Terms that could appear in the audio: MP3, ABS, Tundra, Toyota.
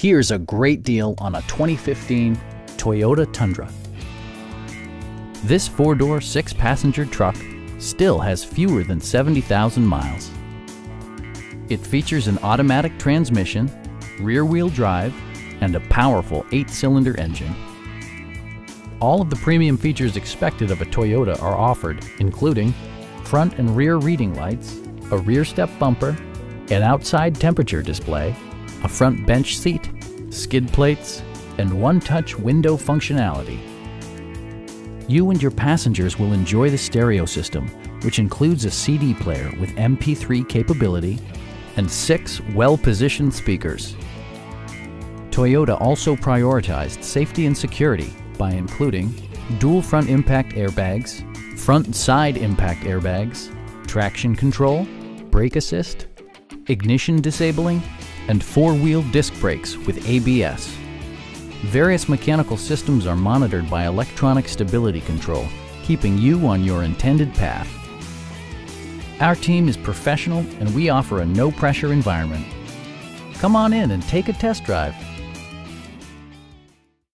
Here's a great deal on a 2015 Toyota Tundra. This four-door, six-passenger truck still has fewer than 70,000 miles. It features an automatic transmission, rear-wheel drive, and a powerful 8-cylinder engine. All of the premium features expected of a Toyota are offered, including front and rear reading lights, a rear step bumper, an outside temperature display, a front bench seat, skid plates, and one-touch window functionality. You and your passengers will enjoy the stereo system, which includes a CD player with MP3 capability and 6 well-positioned speakers. Toyota also prioritized safety and security by including dual front impact airbags, front and side impact airbags, traction control, brake assist, ignition disabling, and four-wheel disc brakes with ABS. Various mechanical systems are monitored by electronic stability control, keeping you on your intended path. Our team is professional and we offer a no-pressure environment. Come on in and take a test drive.